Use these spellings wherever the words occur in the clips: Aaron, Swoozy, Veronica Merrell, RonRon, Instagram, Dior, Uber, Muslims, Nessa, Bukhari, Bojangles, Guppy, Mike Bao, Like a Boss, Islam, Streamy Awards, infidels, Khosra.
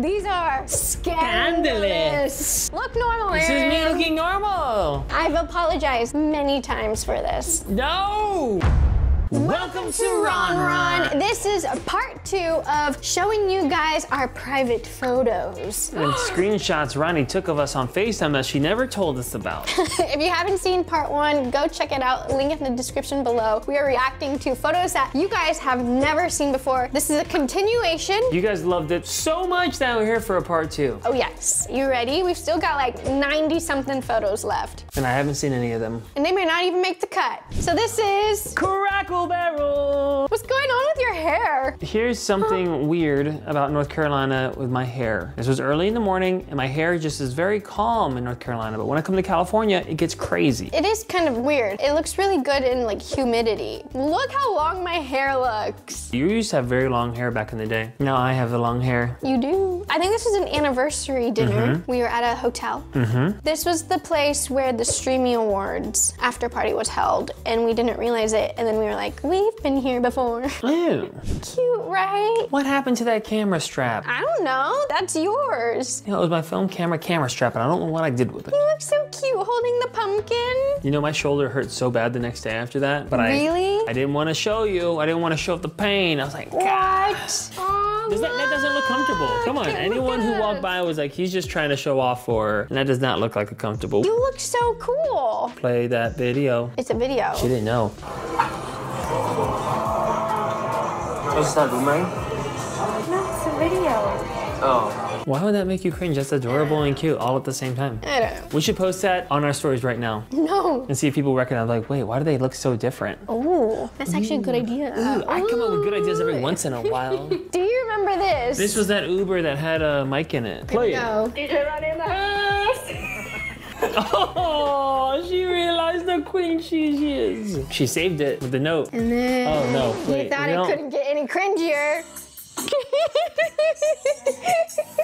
These are scandalous. Look normal, Aaron. This is me looking normal. I've apologized many times for this. No! Welcome to RonRon. This is part 2 of showing you guys our private photos and screenshots Ronnie took of us on FaceTime that she never told us about. If you haven't seen part 1, go check it out. Link in the description below. We are reacting to photos that you guys have never seen before. This is a continuation. You guys loved it so much that we're here for a part 2. Oh yes. You ready? We've still got like 90-something photos left. And I haven't seen any of them. And they may not even make the cut. So this is Crackle Barrel. What's going on with your hair? Here's something weird about North Carolina with my hair. This was early in the morning and my hair just is very calm in North Carolina, but when I come to California, it gets crazy. It is kind of weird. It looks really good in like humidity. Look how long my hair looks. You used to have very long hair back in the day. Now I have the long hair. You do. I think this was an anniversary dinner. We were at a hotel. This was the place where the Streamy Awards after party was held and we didn't realize it, and then we were like, we've been here before. Ew. Cute, right? What happened to that camera strap? I don't know. That's yours. You know, it was my film camera strap, and I don't know what I did with it. You look so cute holding the pumpkin. You know, my shoulder hurt so bad the next day after that. But really? I didn't want to show you. I didn't want to show up the pain. I was like, God. What? That doesn't look comfortable. Come on, anyone who walked by was like, he's just trying to show off for her. And that does not look like a comfortable. You look so cool. Play that video. It's a video. She didn't know. What's that, boomerang? No, it's a video. Oh. Why would that make you cringe? That's adorable and cute all at the same time. I don't know. We should post that on our stories right now. No. And see if people recognize, like, wait, why do they look so different? Oh, that's actually a good idea. Ooh, I come up with good ideas every once in a while. Do you remember this? This was that Uber that had a mic in it. Play it. DJ Ronnie in the house. Oh, she realized the queen she is. She saved it with the note. And then you thought it couldn't get any cringier.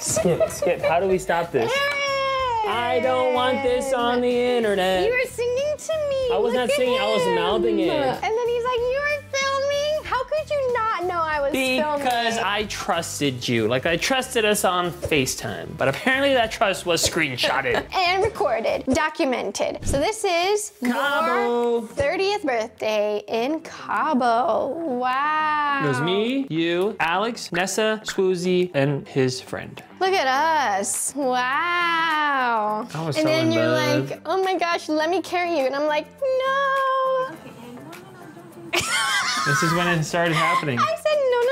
Skip. How do we stop this? Aaron! I don't want this on the internet. You were singing to me. I was not singing. I was mouthing it. And then he's like, you were filming? How could you not know I was filming? Because I trusted you. Like, I trusted us on FaceTime. But apparently that trust was screenshotted. And recorded. Documented. So this is Cabo. Your 30th birthday in Cabo. Wow. It was me, you, Alex, Nessa, Swoozy, and his friend. Look at us. Wow. I was so in love. You're like, oh my gosh, let me carry you. And I'm like, no. This is when it started happening. I said, no,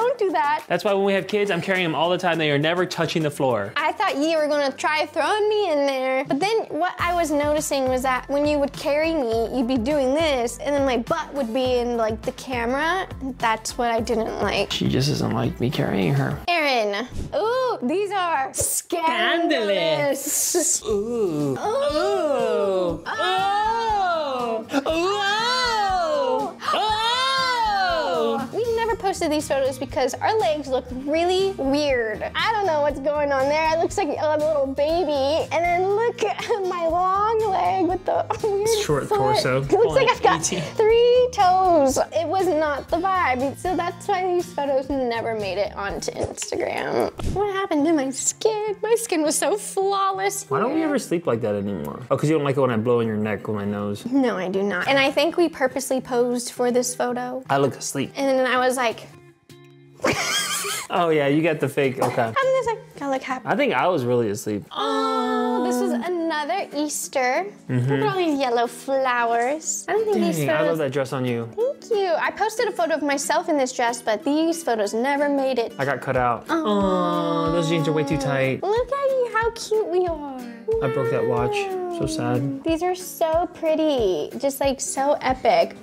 don't do that. That's why when we have kids, I'm carrying them all the time. They are never touching the floor. I thought you were gonna try throwing me in there. But then what I was noticing was that when you would carry me, you'd be doing this, and then my butt would be in like the camera. That's what I didn't like. She just doesn't like me carrying her. Aaron. Ooh, these are scandalous. Ooh. Ooh. Ooh. Oh. Oh. Oh. Posted these photos because our legs look really weird. I don't know what's going on there. It looks like a little baby. And then look at my long leg with the weird short torso. It looks like I've got 3 toes. It was not the vibe. So that's why these photos never made it onto Instagram. What happened to my skin? My skin was so flawless. Why don't we ever sleep like that anymore? Oh, because you don't like it when I blow in your neck with my nose. No, I do not. And I think we purposely posed for this photo. I look asleep. And then I was like, oh yeah, you got the fake, okay. I'm just like, I look happy. I think I was really asleep. Oh, this was another Easter. Look at all these yellow flowers. I don't think these photos. I love that dress on you. Thank you. I posted a photo of myself in this dress, but these photos never made it. I got cut out. Oh, those jeans are way too tight. Look at how cute we are. I broke that watch, so sad. These are so pretty, just like so epic.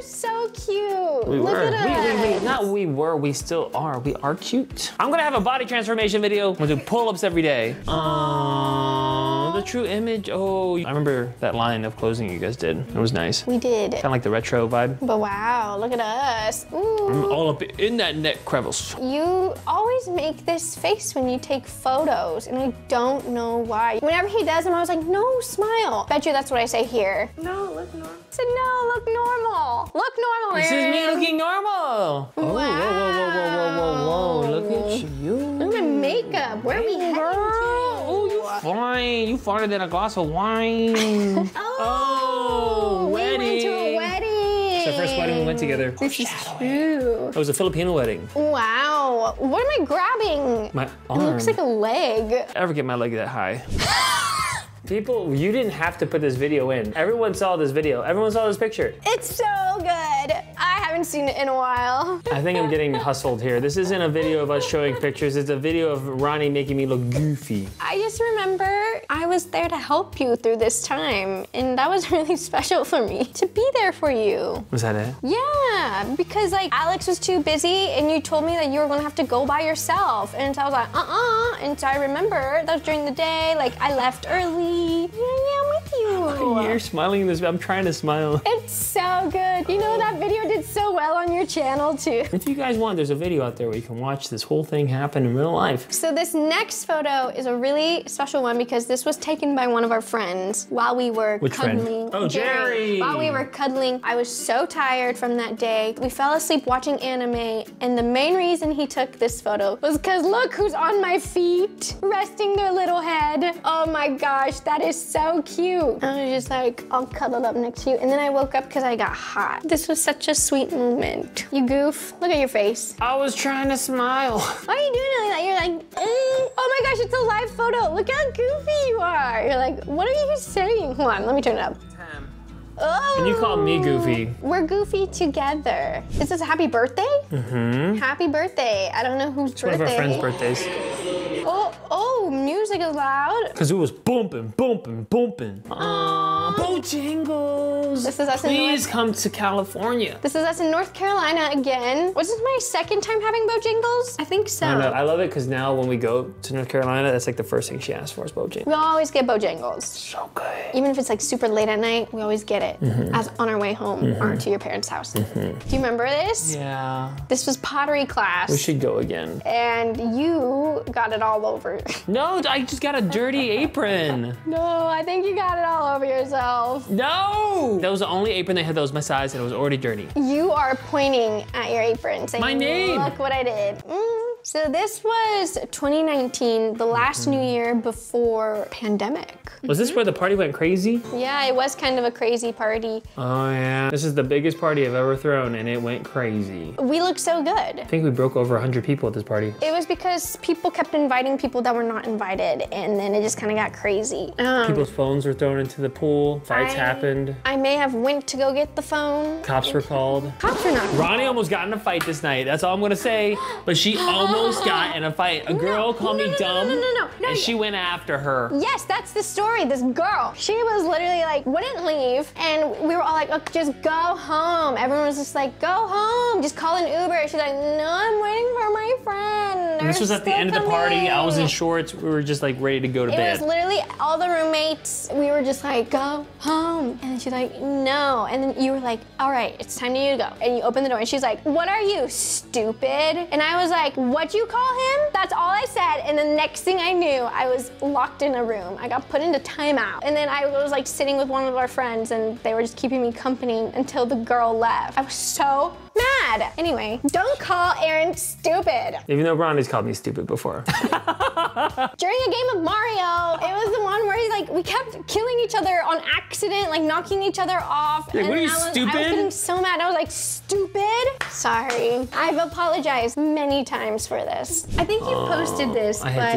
So cute. We Look were. At us. We, not we were, we still are. We are cute. I'm gonna have a body transformation video. I'm gonna do pull-ups every day. Aww, the true image. Oh, I remember that line of clothing you guys did. It was nice. We did. Kind of like the retro vibe. But wow, look at us. Ooh. I'm all up in that neck crevice. You always make this face when you take photos, and I don't know why. Whenever he does them, I was like, no, smile. Bet you that's what I say here. No, look normal. I said, no, look normal. Look normal, Aaron. This is me looking normal. Wow. Oh, whoa, whoa, whoa, whoa, whoa. farted in a glass of wine. Oh, wedding. We went to a wedding. It's our first wedding we went together. This is true. It was a Filipino wedding. Wow. What am I grabbing? My arm. It looks like a leg. Ever get my leg that high? People, you didn't have to put this video in. Everyone saw this video. Everyone saw this picture. It's so good. I haven't seen it in a while. I think I'm getting hustled here. This isn't a video of us showing pictures. It's a video of Ronnie making me look goofy. I just remember I was there to help you through this time, and that was really special for me to be there for you. Was that it? Yeah, because like Alex was too busy, and you told me that you were gonna have to go by yourself, and so I was like, and so I remember that was during the day. Like I left early. Yeah, I'm with you. Why are you smiling in this? I'm trying to smile. It's so good. You know, that video did so well on your channel, too. If you guys want, there's a video out there where you can watch this whole thing happen in real life. So this next photo is a really special one because this was taken by one of our friends while we were cuddling. Which friend? Oh, Jerry. While we were cuddling, I was so tired from that day. We fell asleep watching anime, and the main reason he took this photo was because look who's on my feet, resting their little head. Oh my gosh. That is so cute. I was just like, all cuddled up next to you. And then I woke up because I got hot. This was such a sweet moment. You goof. Look at your face. I was trying to smile. Why are you doing it like that? You're like, oh my gosh, it's a live photo. Look how goofy you are. You're like, what are you saying? Hold on, let me turn it up. Oh. And you call me goofy. We're goofy together. Is this a happy birthday? Mm-hmm. Happy birthday. I don't know whose birthday. It's one of our friends' birthdays. Oh, music is loud. Cause it was bumping, bumping, bumping. Aww, Bojangles. This is us in North Carolina. Please come to California. This is us in North Carolina again. Was this my second time having Bojangles? I think so. I don't know, I love it cause now when we go to North Carolina, that's like the first thing she asks for is Bojangles. We always get Bojangles. So good. Even if it's like super late at night, we always get it as on our way home or to your parents' house. Do you remember this? Yeah. This was pottery class. We should go again. And you got it all over. No, I just got a dirty apron. No, I think you got it all over yourself. No! That was the only apron they had that was my size and it was already dirty. You are pointing at your apron saying, my name. Look what I did. So this was 2019, the last New Year before pandemic. Was this where the party went crazy? Yeah, it was kind of a crazy party. Oh yeah, this is the biggest party I've ever thrown and it went crazy. We looked so good. I think we broke over 100 people at this party. It was because people kept inviting people that were not invited and then it just kind of got crazy. People's phones were thrown into the pool, fights happened. I may have went to go get the phone. Cops were called. Cops were not called. Ronnie almost got in a fight this night, that's all I'm gonna say, but she almost got in a fight. A girl called me dumb, and she went after her. Yes, that's the story, this girl. She was literally like, wouldn't leave, and we were all like, oh, just go home. Everyone was just like, go home, just call an Uber. She's like, no, I'm waiting for my friend. And this was at the end of the party. I was in shorts. We were just like ready to go to bed. It was literally all the roommates. We were just like, go home. And then she's like, no. And then you were like, all right, it's time for you to go. And you open the door, and she's like, what are you, stupid? And I was like, what? You call him? That's all I said. And the next thing I knew, I was locked in a room. I got put into timeout. And then I was like sitting with one of our friends and they were just keeping me company until the girl left. I was so mad. Anyway, don't call Aaron stupid. Even though Ronnie's called me stupid before. During a game of Mario, it was the one where he's like, we kept killing each other on accident, like knocking each other off. Like, what are you, stupid? I was getting so mad. I was like, stupid? Sorry. I've apologized many times for this. I think you posted this, but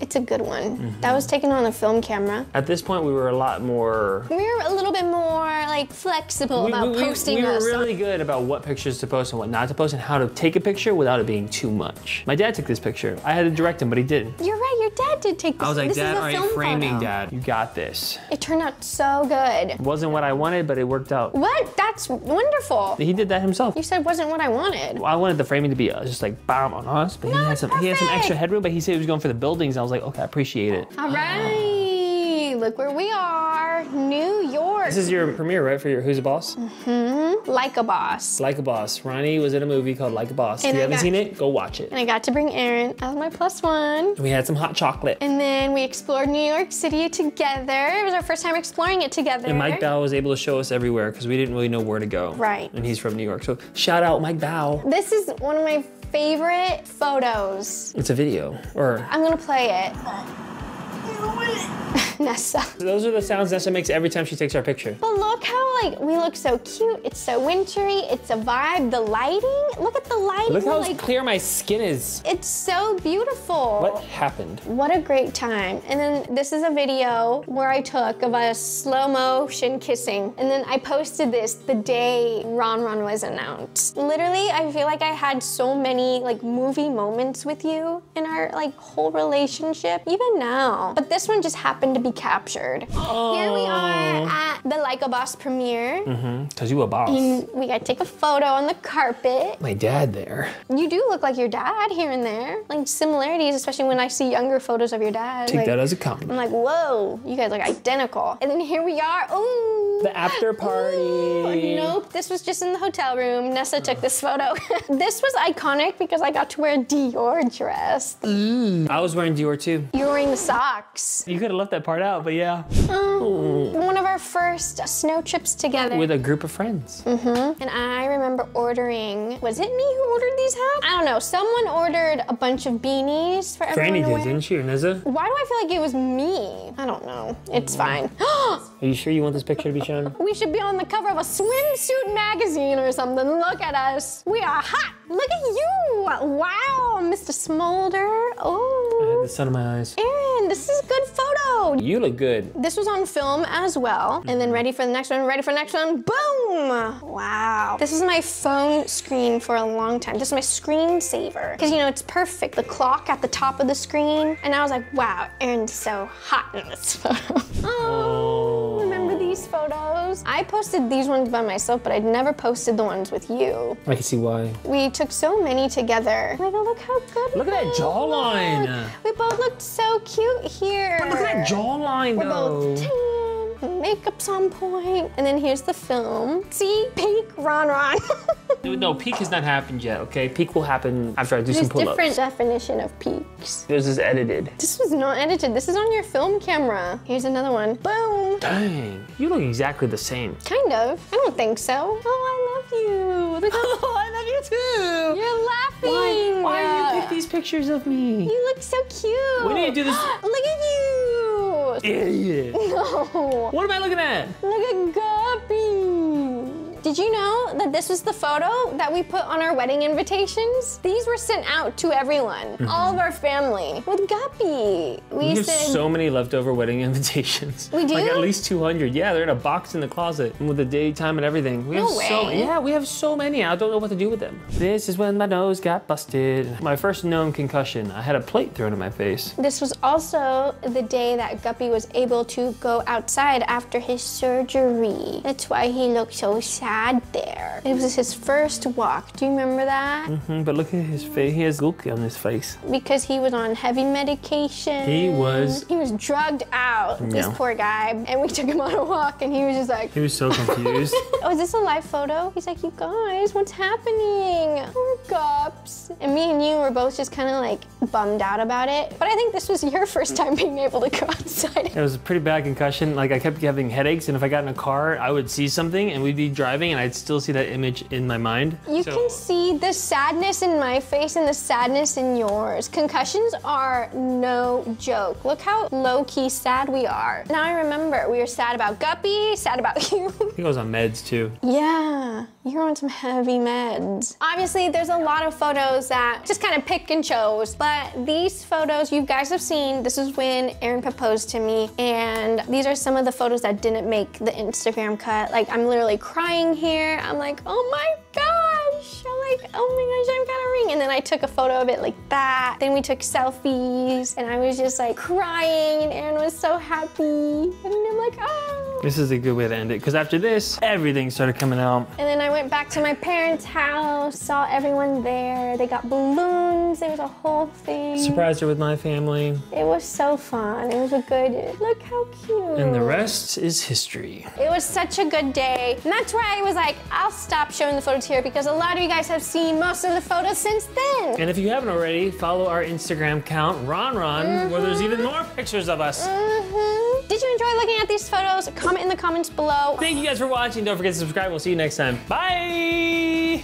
it's a good one. That was taken on a film camera. At this point, we were a lot more... We were a little bit more like flexible about posting us. We were really good about what pictures to post and what not to post and how to take a picture without it being too much. My dad took this picture. I had to direct him, but he didn't. You're right, your dad did take this. I was like, this Dad, all right, framing photo. Dad. You got this. It turned out so good. It wasn't what I wanted, but it worked out. What? That's wonderful. He did that himself. You said it wasn't what I wanted. Well, I wanted the framing to be just like bomb on us, but no, he had some extra headroom, but he said he was going for the buildings. I was like, okay, I appreciate it. All right, look where we are, New York. This is your premiere, right, for your Who's a Boss? Like a Boss. Like a Boss. Ronnie was in a movie called Like a Boss. If you haven't seen it, go watch it. And I got to bring Aaron as my +1. And we had some hot chocolate. And then we explored New York City together. It was our first time exploring it together. And Mike Bao was able to show us everywhere because we didn't really know where to go. Right. And he's from New York, so shout out Mike Bao. This is one of my favorite photos. It's a video, or... I'm gonna play it. Nessa. Those are the sounds Nessa makes every time she takes our picture. But look how like we look so cute. It's so wintry. It's a vibe. The lighting. Look at the lighting. Look how like, clear my skin is. It's so beautiful. What happened? What a great time. And then this is a video where I took of us slow motion kissing. And then I posted this the day RonRon was announced. Literally, I feel like I had so many like movie moments with you in our like whole relationship, even now. But this one just happened to be captured. Oh. Here we are at the Like a Boss premiere. Mm-hmm, because you a boss. And we got to take a photo on the carpet. My dad there. You do look like your dad here and there. Like similarities, especially when I see younger photos of your dad. Take like, that as a compliment. I'm like, whoa, you guys look identical. And then here we are, ooh. The after party. Ooh, nope, this was just in the hotel room. Nessa took this photo. This was iconic because I got to wear a Dior dress. Mm. I was wearing Dior too. You were wearing the socks. You could have left that part out, but yeah. One of our first snow trips together. With a group of friends. Mm-hmm. And I remember ordering, was it me who ordered these hats? I don't know, someone ordered a bunch of beanies for everyone to wear. Granny did, didn't she, Nessa? Why do I feel like it was me? I don't know, it's fine. Are you sure you want this picture to be shown? We should be on the cover of a swimsuit magazine or something. Look at us, we are hot. Look at you, wow, Mr. Smolder, oh. I had the sun in my eyes. Aaron, this is a good photo. You look good. This was on film as well. And then ready for the next one, ready for the next one, boom! Wow. This is my phone screen for a long time. This is my screensaver. Because you know, it's perfect. The clock at the top of the screen. And I was like, wow, Aaron's so hot in this photo. Oh, remember these photos? I posted these ones by myself, but I'd never posted the ones with you. I can see why. We took so many together. Like, oh, look how good. Look at that jawline. Look. We both looked so cute here. But look at that jawline, We're though. Both makeup's on point. And then here's the film. See, peak RonRon. No, peak has not happened yet, okay? Peak will happen after I do some pull-ups. There's different definition of peaks. This is edited. This was not edited. This is on your film camera. Here's another one. Boom. Dang, you look exactly the same. Kind of. I don't think so. Oh, I love you. Look how oh, I love you too. You're laughing. Why do you pick these pictures of me? You look so cute. When do you do this? Look at you. Idiot. No. What am I looking at? Look at Guppy. Did you know that this was the photo that we put on our wedding invitations? These were sent out to everyone, all of our family, with Guppy. We have so many leftover wedding invitations. We do? Like at least 200. Yeah, they're in a box in the closet with the date, time, and everything. We have so yeah, we have so many. I don't know what to do with them. This is when my nose got busted. My first known concussion. I had a plate thrown in my face. This was also the day that Guppy was able to go outside after his surgery. That's why he looked so sad there. It was his first walk. Do you remember that? Mm-hmm, but look at his face. He has gook on his face. Because he was on heavy medication. He was drugged out, this poor guy. And we took him on a walk and he was just like. He was so confused. Oh, is this a live photo? He's like, you guys, what's happening? Poor Gups. And me and you were both just kind of like bummed out about it. But I think this was your first time being able to go outside. It was a pretty bad concussion. Like I kept having headaches and if I got in a car, I would see something and we'd be driving and I'd still see that image in my mind. You can see the sadness in my face and the sadness in yours. Concussions are no joke. Look how low-key sad we are. Now I remember, we were sad about Guppy, sad about you. He goes on meds too. Yeah, you're on some heavy meds. Obviously, there's a lot of photos that just kind of pick and chose, but these photos you guys have seen. This is when Aaron proposed to me, and these are some of the photos that didn't make the Instagram cut. Like, I'm literally crying here. I'm like, oh my gosh. I'm like, oh my gosh, I'm gonna ring. And then I took a photo of it like that. Then we took selfies, and I was just like crying, and Aaron was so happy. And I'm like, oh. This is a good way to end it, because after this, everything started coming out. And then I went back to my parents' house, saw everyone there. They got balloons, it was a whole thing. Surprised her with my family. It was so fun, it was a good, look how cute. And the rest is history. It was such a good day. And that's why I was like, I'll stop showing the photos here, because a lot of you guys have seen most of the photos since then. And if you haven't already, follow our Instagram account, RonRon, where there's even more pictures of us. Did you enjoy looking at these photos? Comment in the comments below. Thank you guys for watching. Don't forget to subscribe. We'll see you next time. Bye!